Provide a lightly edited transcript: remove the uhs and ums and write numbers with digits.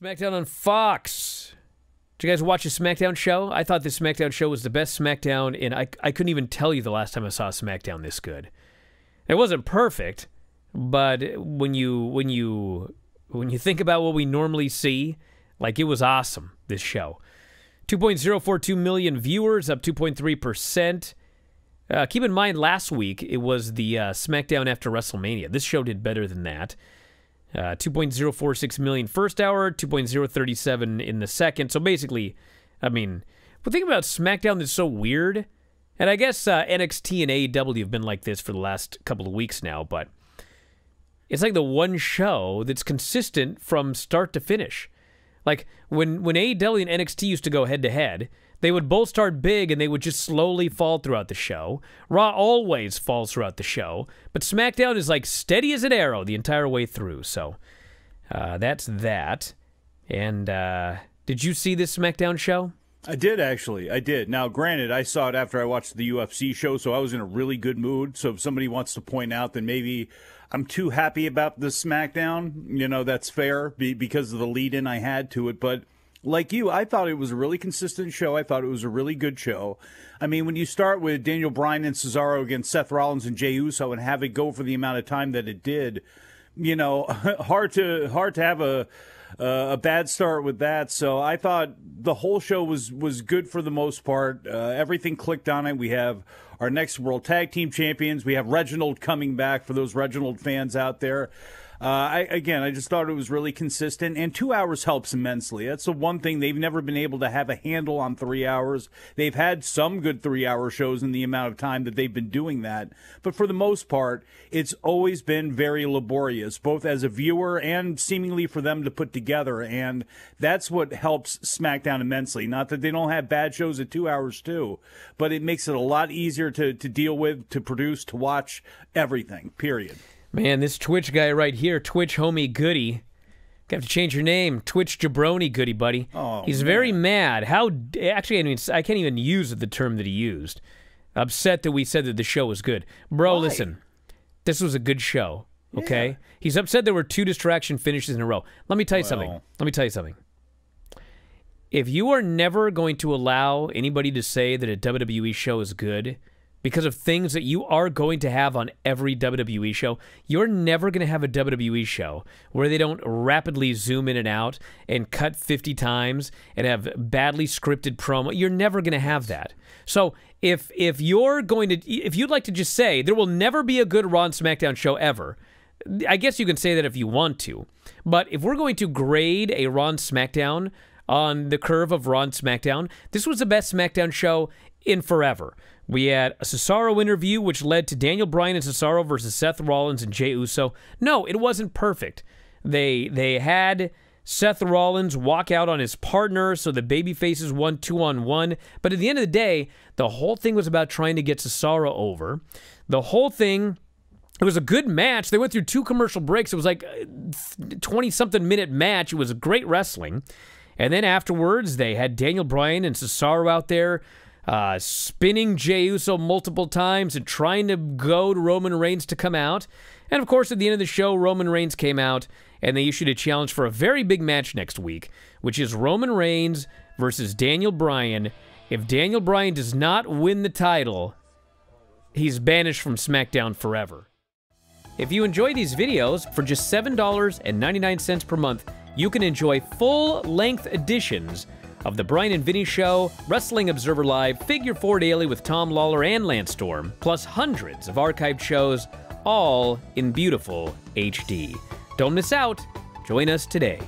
SmackDown on Fox. Did you guys watch the SmackDown show? I thought the SmackDown show was the best SmackDown, and I couldn't even tell you the last time I saw SmackDown this good. It wasn't perfect, but when you think about what we normally see, like, it was awesome, this show. 2.042 million viewers, up 2.3%. Keep in mind, last week, it was the SmackDown after WrestleMania. This show did better than that. 2.046 million first hour, 2.037 in the second. So basically, I mean, the thing about SmackDown that's so weird, and I guess NXT and AEW have been like this for the last couple of weeks now, but it's like the one show that's consistent from start to finish. Like, when AEW and NXT used to go head-to-head, they would both start big, and they would just slowly fall throughout the show. Raw always falls throughout the show, but SmackDown is, like, steady as an arrow the entire way through. So, that's that. And, did you see this SmackDown show? I did, actually. I did. Now, granted, I saw it after I watched the UFC show, so I was in a really good mood. So if somebody wants to point out that maybe I'm too happy about the SmackDown, you know, that's fair because of the lead-in I had to it. But like you, I thought it was a really consistent show. I thought it was a really good show. I mean, when you start with Daniel Bryan and Cesaro against Seth Rollins and Jey Uso and have it go for the amount of time that it did, you know, hard to have a bad start with that. So I thought the whole show was good for the most part. Everything clicked on it. We have our next World Tag Team Champions. We have Reginald coming back for those Reginald fans out there. I just thought it was really consistent, and 2 hours helps immensely. That's the one thing. They've never been able to have a handle on 3 hours. They've had some good 3 hour shows in the amount of time that they've been doing that. But for the most part, it's always been very laborious, both as a viewer and seemingly for them to put together. And that's what helps SmackDown immensely. Not that they don't have bad shows at 2 hours too, but it makes it a lot easier to deal with, to produce, to watch, everything, period. Man, this Twitch guy right here, Twitch Homie Goody, gonna have to change your name, Twitch Jabroni Goody, buddy. Oh, he's very mad. How? Actually, I mean, I can't even use the term that he used. Upset that we said that the show was good, bro. Why? Listen, this was a good show. Okay, yeah. He's upset there were two distraction finishes in a row. Let me tell you something. Let me tell you something. If you are never going to allow anybody to say that a WWE show is good because of things that you are going to have on every WWE show, you're never going to have a WWE show where they don't rapidly zoom in and out and cut 50 times and have badly scripted promo. You're never going to have that. So if you'd like to just say there will never be a good Raw and SmackDown show ever, I guess you can say that if you want to. But if we're going to grade a Raw and SmackDown on the curve of Raw and SmackDown, this was the best SmackDown show in forever. We had a Cesaro interview, which led to Daniel Bryan and Cesaro versus Seth Rollins and Jey Uso. No, it wasn't perfect. They had Seth Rollins walk out on his partner, so the babyfaces won 2-on-1. But at the end of the day, the whole thing was about trying to get Cesaro over. The whole thing, it was a good match. They went through 2 commercial breaks. It was like a 20-something minute match. It was great wrestling. And then afterwards, they had Daniel Bryan and Cesaro out there, spinning Jey Uso multiple times and trying to goad Roman Reigns to come out. And of course, at the end of the show, Roman Reigns came out and they issued a challenge for a very big match next week, which is Roman Reigns versus Daniel Bryan. If Daniel Bryan does not win the title, he's banished from SmackDown forever. If you enjoy these videos, for just $7.99 per month, you can enjoy full-length editions of The Brian and Vinny Show, Wrestling Observer Live, Figure Four Daily with Tom Lawler and Lance Storm, plus hundreds of archived shows, all in beautiful HD. Don't miss out. Join us today.